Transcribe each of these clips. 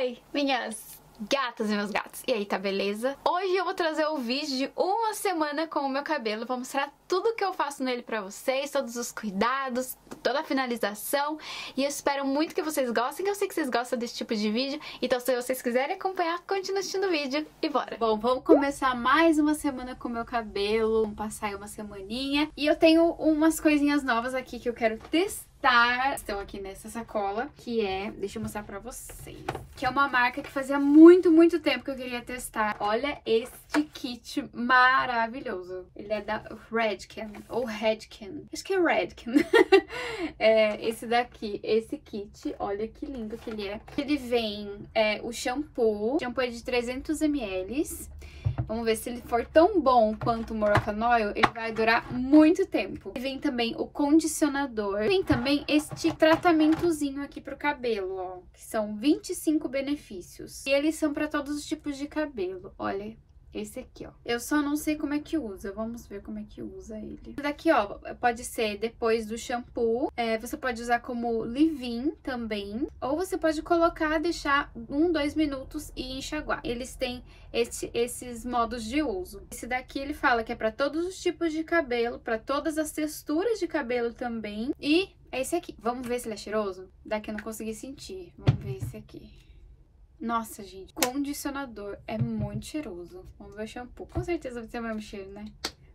Oi, minhas gatas e meus gatos. E aí, tá beleza? Hoje eu vou trazer o vídeo de uma semana com o meu cabelo. Vou mostrar tudo que eu faço nele pra vocês, todos os cuidados, toda a finalização. E eu espero muito que vocês gostem, que eu sei que vocês gostam desse tipo de vídeo. Então, se vocês quiserem acompanhar, continua assistindo o vídeo e bora! Bom, vamos começar mais uma semana com o meu cabelo. Vamos passar uma semaninha. E eu tenho umas coisinhas novas aqui que eu quero testar. Estão aqui nessa sacola, que é, deixa eu mostrar pra vocês, que é uma marca que fazia muito tempo que eu queria testar. Olha este kit maravilhoso. Ele é da Redken, ou Redken, acho que é Redken. É, esse daqui, esse kit, olha que lindo que ele é. Ele vem o shampoo, é de 300 ml. Vamos ver se ele for tão bom quanto o Moroccan Oil, ele vai durar muito tempo. E vem também o condicionador. Vem também este tratamentozinho aqui pro cabelo, ó. Que são 25 benefícios. E eles são pra todos os tipos de cabelo, olha. Esse aqui, ó. Eu só não sei como é que usa. Vamos ver como é que usa ele. Esse daqui, ó, pode ser depois do shampoo. Você pode usar como leave-in também. Ou você pode colocar, deixar 1, 2 minutos e enxaguar. Eles têm esses modos de uso. Esse daqui, ele fala que é pra todos os tipos de cabelo, pra todas as texturas de cabelo também. E é esse aqui. Vamos ver se ele é cheiroso? Daqui eu não consegui sentir. Vamos ver esse aqui. Nossa, gente, condicionador é muito cheiroso. Vamos ver o shampoo. Com certeza vai ter o mesmo cheiro, né?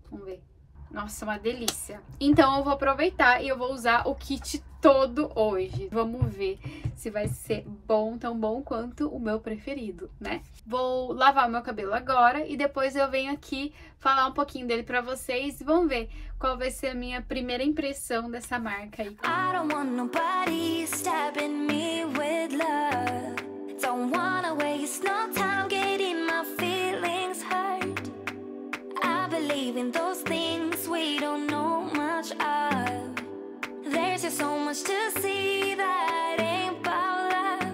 Vamos ver. Nossa, uma delícia. Então eu vou aproveitar e eu vou usar o kit todo hoje. Vamos ver se vai ser bom, tão bom quanto o meu preferido, né? Vou lavar o meu cabelo agora e depois eu venho aqui falar um pouquinho dele pra vocês. E vamos ver qual vai ser a minha primeira impressão dessa marca aí. I don't want nobody stabbing me with love. Don't wanna waste no time getting my feelings hurt. I believe in those things we don't know much of. There's just so much to see that ain't about love.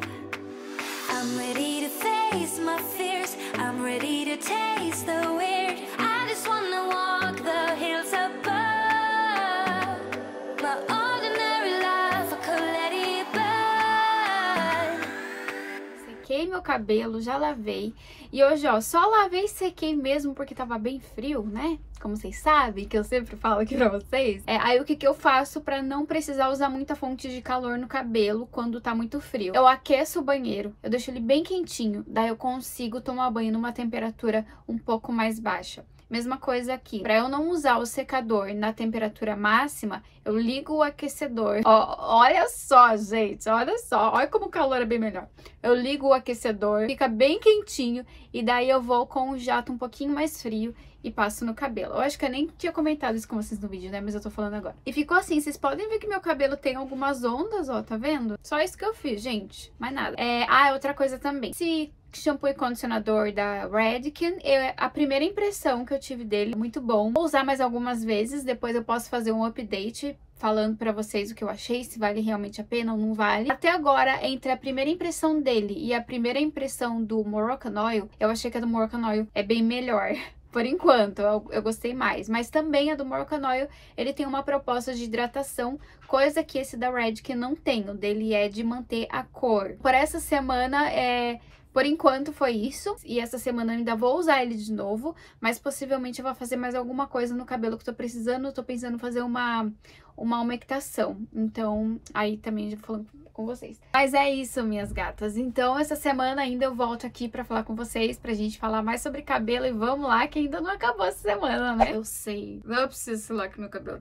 I'm ready to face my fears. I'm ready to taste the weird. I just wanna walk the hills above. My ordinary life, I could let it burn. Sequei meu cabelo, já lavei. E hoje, ó, só lavei e sequei mesmo porque tava bem frio, né? Como vocês sabem, que eu sempre falo aqui pra vocês. Aí o que eu faço pra não precisar usar muita fonte de calor no cabelo quando tá muito frio? Eu aqueço o banheiro, eu deixo ele bem quentinho. Daí eu consigo tomar banho numa temperatura um pouco mais baixa. Mesma coisa aqui. Pra eu não usar o secador na temperatura máxima, eu ligo o aquecedor. Ó, olha só, gente. Olha só. Olha como o calor é bem melhor. Eu ligo o aquecedor, fica bem quentinho. E daí eu vou com um jato um pouquinho mais frio e passo no cabelo. Eu acho que eu nem tinha comentado isso com vocês no vídeo, né? Mas eu tô falando agora. E ficou assim. Vocês podem ver que meu cabelo tem algumas ondas, ó. Tá vendo? Só isso que eu fiz, gente. Mais nada. Outra coisa também. Se... shampoo e condicionador da Redken, a primeira impressão que eu tive dele é muito bom. Vou usar mais algumas vezes, depois eu posso fazer um update falando pra vocês o que eu achei, se vale realmente a pena ou não vale. Até agora, entre a primeira impressão dele e a primeira impressão do Moroccan Oil, eu achei que a do Moroccan Oil é bem melhor. Por enquanto, eu gostei mais. Mas também a do Moroccan Oil, ele tem uma proposta de hidratação, coisa que esse da Redken não tem. O dele é de manter a cor. Por essa semana, por enquanto foi isso, e essa semana eu ainda vou usar ele de novo, mas possivelmente eu vou fazer mais alguma coisa no cabelo que eu tô precisando. Eu tô pensando em fazer uma umectação, então aí também já falando com vocês. Mas é isso, minhas gatas, então essa semana ainda eu volto aqui pra falar com vocês, pra gente falar mais sobre cabelo, e vamos lá, que ainda não acabou essa semana, né? Eu sei, não preciso falar que meu cabelo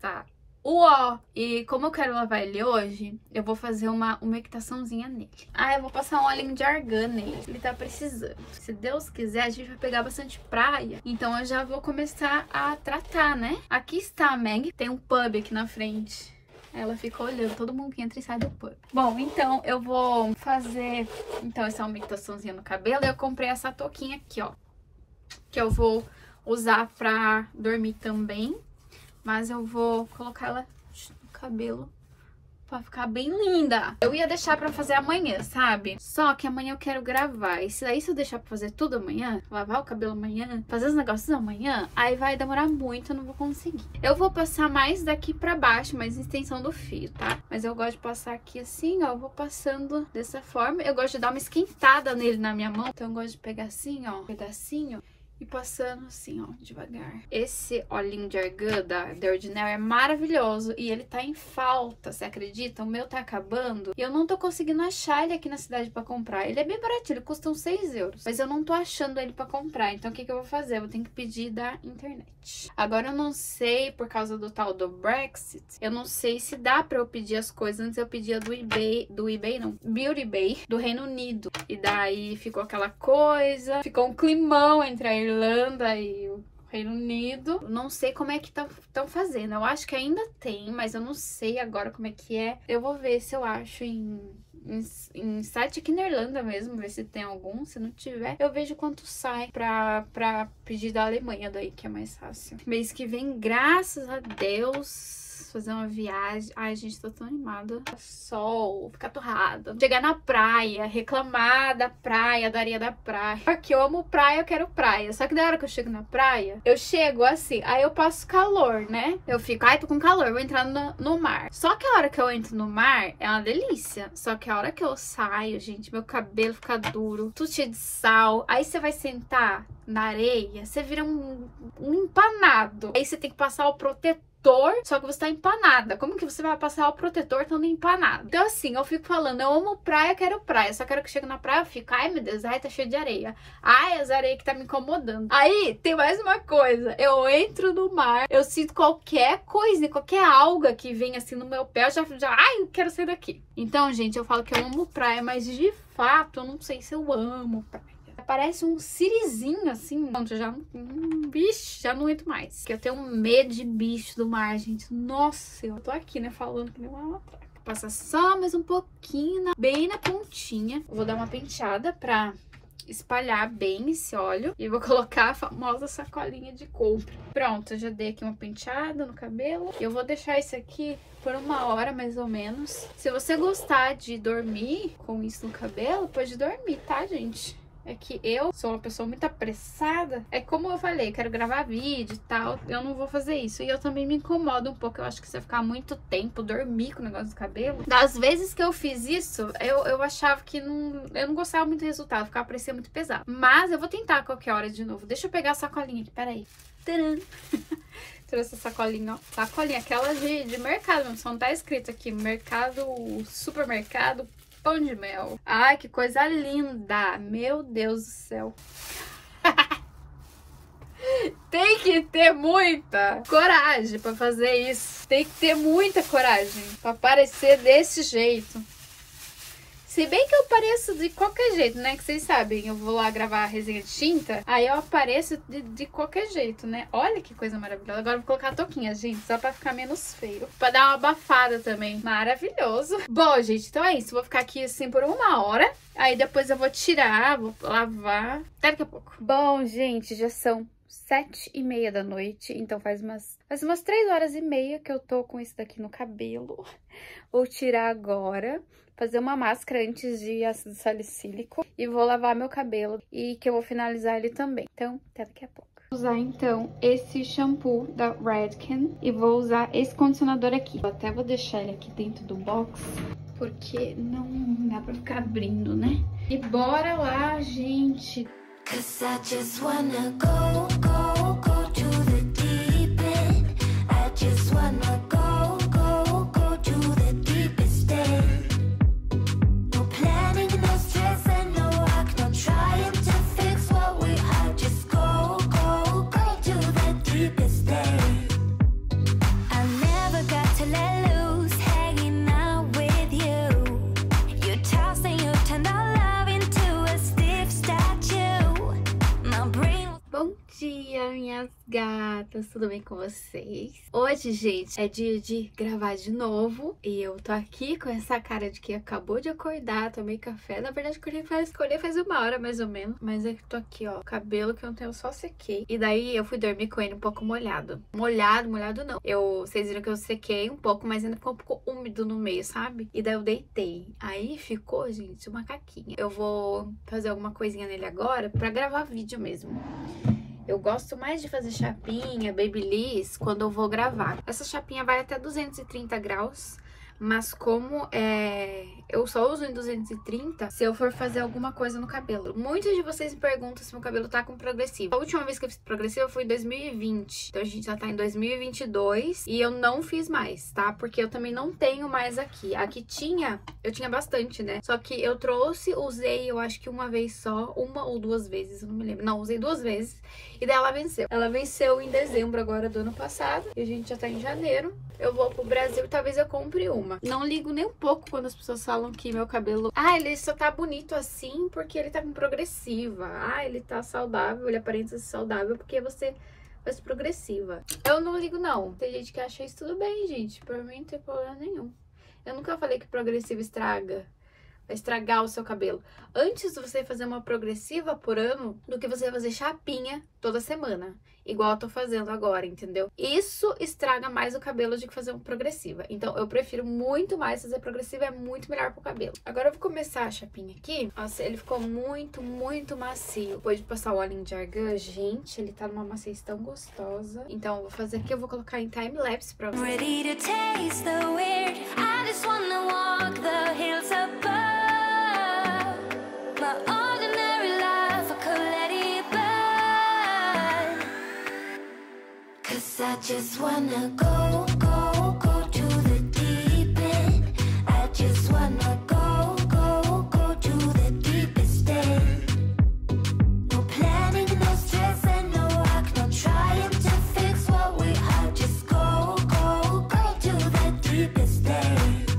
tá... Uó! E como eu quero lavar ele hoje, eu vou fazer uma umectaçãozinha nele. Eu vou passar um olhinho de argan nele. Ele tá precisando. Se Deus quiser, a gente vai pegar bastante praia. Então eu já vou começar a tratar, né? Aqui está a Meg. Tem um pub aqui na frente. Ela fica olhando, todo mundo que entra e sai do pub. Bom, então eu vou fazer essa umectaçãozinha no cabelo. Eu comprei essa touquinha aqui, ó. Que eu vou usar pra dormir também. Mas eu vou colocar ela no cabelo pra ficar bem linda. Eu ia deixar pra fazer amanhã, sabe? Só que amanhã eu quero gravar. E se daí se eu deixar pra fazer tudo amanhã, lavar o cabelo amanhã, fazer os negócios amanhã, aí vai demorar muito, eu não vou conseguir. Eu vou passar mais daqui pra baixo, mais extensão do fio, tá? Mas eu gosto de passar aqui assim, ó, eu vou passando dessa forma. Eu gosto de dar uma esquentada nele na minha mão, então eu gosto de pegar assim, ó, um pedacinho. E passando assim, ó, devagar. Esse olhinho de argan da The Ordinary é maravilhoso. E ele tá em falta, você acredita? O meu tá acabando. E eu não tô conseguindo achar ele aqui na cidade pra comprar. Ele é bem baratinho, ele custa uns 6 euros. Mas eu não tô achando ele pra comprar. Então o que que eu vou fazer? Eu vou ter que pedir da internet. Agora eu não sei, por causa do tal do Brexit, eu não sei se dá pra eu pedir as coisas. Antes eu pedia do eBay, Beauty Bay, do Reino Unido. E daí ficou aquela coisa, ficou um climão entre a Irlanda e o Reino Unido. Não sei como é que estão fazendo. Eu acho que ainda tem, mas eu não sei agora como é que é. Eu vou ver se eu acho em site aqui na Irlanda mesmo, ver se tem algum. Se não tiver, eu vejo quanto sai pra pedir da Alemanha daí, que é mais fácil. Mês que vem, graças a Deus, fazer uma viagem. Ai, gente, tô tão animada. Sol, ficar torrada, chegar na praia, reclamar da praia, da areia da praia. Porque eu amo praia, eu quero praia. Só que da hora que eu chego na praia, eu chego assim, aí eu passo calor, né? Eu fico, ai, tô com calor, vou entrar no mar. Só que a hora que eu entro no mar é uma delícia. Só que a hora que eu saio, gente, meu cabelo fica duro, tudo cheio de sal. Aí você vai sentar na areia, você vira um empanado. Aí você tem que passar o protetor, só que você tá empanada. Como que você vai passar o protetor estando empanada? Então assim, eu fico falando, eu amo praia, quero praia. Só quero que chegue na praia, eu fico, ai meu Deus, ai tá cheio de areia. Ai, as areias que tá me incomodando. Aí, tem mais uma coisa. Eu entro no mar, eu sinto qualquer coisa, qualquer alga que vem assim no meu pé, eu já ai, quero sair daqui. Então, gente, eu falo que eu amo praia, mas de fato, eu não sei se eu amo praia. Parece um sirizinho, assim. Pronto, já bicho, já não entro mais. Porque eu tenho um medo de bicho do mar, gente. Nossa, eu tô aqui, né, falando que nem uma matraca. Passa só mais um pouquinho, bem na pontinha. Eu vou dar uma penteada pra espalhar bem esse óleo. E vou colocar a famosa sacolinha de compra. Pronto, eu já dei aqui uma penteada no cabelo. Eu vou deixar isso aqui por uma hora, mais ou menos. Se você gostar de dormir com isso no cabelo, pode dormir, tá, gente? É que eu sou uma pessoa muito apressada. É como eu falei, quero gravar vídeo e tal. Eu não vou fazer isso. E eu também me incomodo um pouco. Eu acho que se eu ficar muito tempo, dormir com o negócio do cabelo. Das vezes que eu fiz isso, eu achava que não... Eu não gostava muito do resultado. Ficava parecendo muito pesado. Mas eu vou tentar qualquer hora de novo. Deixa eu pegar a sacolinha aqui, peraí. Tcharam! Trouxe a sacolinha, ó. Sacolinha, aquela de mercado mesmo. Só não tá escrito aqui. Mercado, supermercado... Pão de mel. Ai, que coisa linda. Meu Deus do céu. Tem que ter muita coragem pra fazer isso. Tem que ter muita coragem pra parecer desse jeito. Se bem que eu pareço de qualquer jeito, né? Que vocês sabem, eu vou lá gravar a resenha de tinta, aí eu apareço de qualquer jeito, né? Olha que coisa maravilhosa. Agora eu vou colocar a touquinha, gente, só pra ficar menos feio. Pra dar uma abafada também. Maravilhoso. Bom, gente, então é isso. Vou ficar aqui assim por uma hora. Aí depois eu vou tirar, vou lavar. Até daqui a pouco. Bom, gente, já são 7h30 da noite, então faz umas 3h30 que eu tô com isso daqui no cabelo. Vou tirar agora, fazer uma máscara antes de ácido salicílico e vou lavar meu cabelo e que eu vou finalizar ele também. Então, até daqui a pouco. Vou usar então esse shampoo da Redken e vou usar esse condicionador aqui. Eu até vou deixar ele aqui dentro do box, porque não dá pra ficar abrindo, né? E bora lá, gente! 'Cause I just wanna go, go, go to the deep end. I just wanna go, go, go to the deepest end. No planning, no stress and no work, no trying to fix what we are. Just go, go, go to the deepest end. I never got to let loose, hanging out with you. You're tossing your tender love into a stiff statue. Bom dia! minhas gatas, tudo bem com vocês? Hoje, gente, é dia de gravar de novo e eu tô aqui com essa cara de que acabou de acordar, tomei café. Na verdade, acordei faz uma hora mais ou menos, mas é que tô aqui, ó, cabelo que eu não tenho, só sequei. E daí eu fui dormir com ele um pouco molhado. Molhado não. Vocês viram que eu sequei um pouco, mas ainda ficou um pouco úmido no meio, sabe? E daí eu deitei. Aí ficou, gente, uma caquinha. Eu vou fazer alguma coisinha nele agora pra gravar vídeo mesmo. Eu gosto mais de fazer chapinha, babyliss, quando eu vou gravar. Essa chapinha vai até 230 graus, mas como eu só uso em 230, se eu for fazer alguma coisa no cabelo. Muitos de vocês me perguntam se meu cabelo tá com progressivo. A última vez que eu fiz progressivo foi em 2020. Então a gente já tá em 2022 e eu não fiz mais, tá? Porque eu também não tenho mais aqui. Aqui tinha, eu tinha bastante, né? Só que eu trouxe, usei, eu acho que uma vez só, uma ou duas vezes, eu não me lembro. Não, usei duas vezes. E daí ela venceu. Ela venceu em dezembro agora do ano passado. E a gente já tá em janeiro. Eu vou pro Brasil e talvez eu compre uma. Não ligo nem um pouco quando as pessoas falam que meu cabelo... Ah, ele só tá bonito assim porque ele tá com progressiva. Ah, ele tá saudável, ele aparenta saudável porque você... faz progressiva. Eu não ligo, não. Tem gente que acha isso tudo bem, gente. Pra mim não tem problema nenhum. Eu nunca falei que progressiva estraga. Vai estragar o seu cabelo. Antes de você fazer uma progressiva por ano, do que você fazer chapinha toda semana. Igual eu tô fazendo agora, entendeu? Isso estraga mais o cabelo do que fazer uma progressiva. Então, eu prefiro muito mais fazer progressiva, é muito melhor pro cabelo. Agora eu vou começar a chapinha aqui. Nossa, ele ficou muito macio. Depois de passar o óleo de argan, gente, ele tá numa maciez tão gostosa. Então, eu vou fazer aqui, eu vou colocar em time-lapse pra vocês. Ready to taste the weird. I just wanna walk the hills above. I just wanna go, go, go to the deep end. I just wanna go, go, go to the deepest end. No planning, no stress and no work, no trying to fix what we are. Just go, go, go to the deepest end.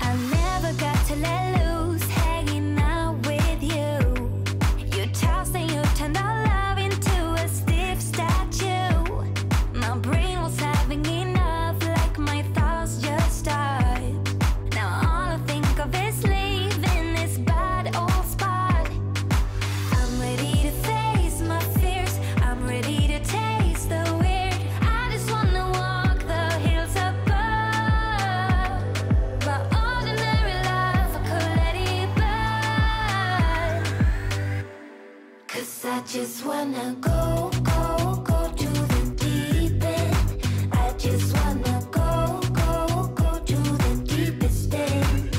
I never got to let loose, hanging out with you. You toss and you turn the love into a stiff statue. My brain was having enough, like my thoughts just died. Now all I think of is leaving this bad old spot. I'm ready to face my fears, I'm ready to taste the weird. I just wanna walk the hills above. My ordinary life, I could let it burn. 'Cause I just wanna go, go, go to the deep. Just wanna go, go, go to the deepest end.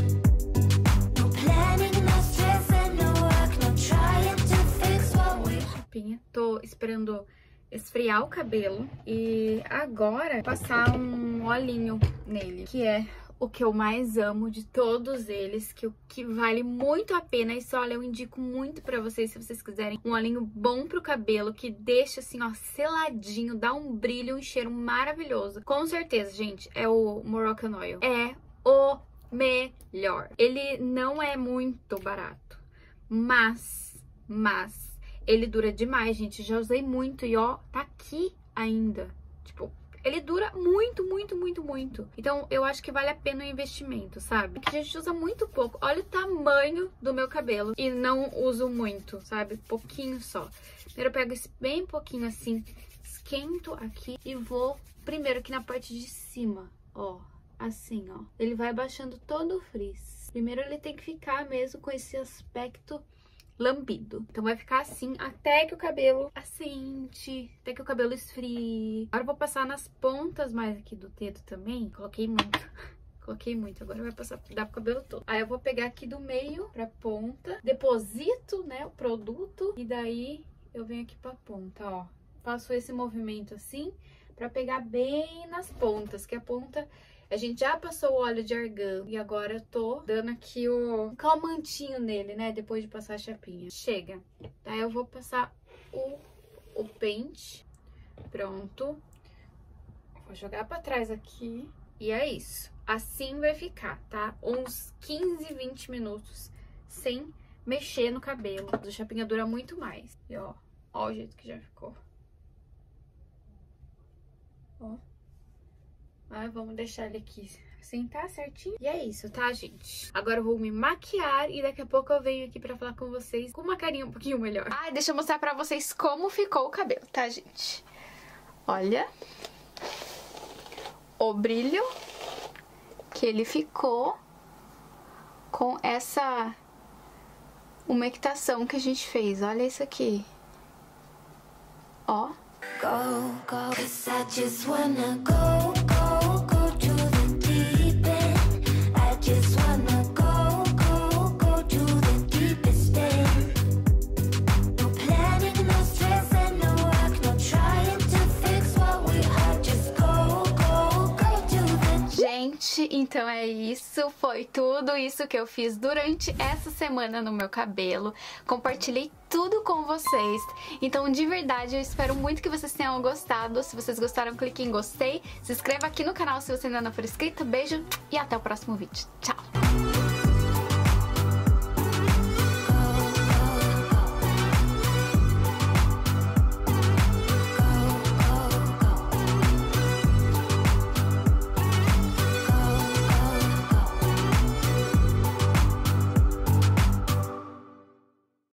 No planning, no stress and no work, no trying to fix what we... Chapinha, tô esperando esfriar o cabelo e agora passar um olhinho nele, que é o que eu mais amo de todos eles, que vale muito a pena. Isso, olha, eu indico muito pra vocês, se vocês quiserem um olhinho bom pro cabelo, que deixa assim, ó, seladinho, dá um brilho, um cheiro maravilhoso. Com certeza, gente, é o Moroccan Oil. É o melhor. Ele não é muito barato, mas, ele dura demais, gente. Já usei muito e, ó, tá aqui ainda. Tipo... ele dura muito. Então, eu acho que vale a pena o investimento, sabe? Porque a gente usa muito pouco. Olha o tamanho do meu cabelo. E não uso muito, sabe? Pouquinho só. Primeiro eu pego esse bem pouquinho assim, esquento aqui e vou primeiro aqui na parte de cima, ó. Assim, ó. Ele vai baixando todo o frizz. Primeiro ele tem que ficar mesmo com esse aspecto... lambido. Então vai ficar assim até que o cabelo assente, até que o cabelo esfrie. Agora eu vou passar nas pontas mais aqui do dedo também. Coloquei muito. Agora vai passar, dá pro cabelo todo. Aí eu vou pegar aqui do meio pra ponta, deposito, né, o produto. E daí eu venho aqui pra ponta, ó. Faço esse movimento assim pra pegar bem nas pontas, que a ponta... a gente já passou o óleo de argan e agora eu tô dando aqui o calmantinho nele, né? Depois de passar a chapinha. Chega. Daí eu vou passar o pente. Pronto. Vou jogar pra trás aqui. E é isso. Assim vai ficar, tá? Uns 15, 20 minutos sem mexer no cabelo. A chapinha dura muito mais. E ó, ó o jeito que já ficou. Ó. Mas vamos deixar ele aqui sentar certinho. E é isso, tá, gente? Agora eu vou me maquiar e daqui a pouco eu venho aqui pra falar com vocês com uma carinha um pouquinho melhor. Ah, deixa eu mostrar pra vocês como ficou o cabelo, tá, gente? Olha o brilho que ele ficou com essa umectação que a gente fez. Olha isso aqui. Ó. Go, go, 'cause I just wanna go. Então é isso, foi tudo isso que eu fiz durante essa semana no meu cabelo. Compartilhei tudo com vocês. Então, de verdade, eu espero muito que vocês tenham gostado. Se vocês gostaram, clique em gostei. Se inscreva aqui no canal se você ainda não for inscrito. Beijo e até o próximo vídeo. Tchau!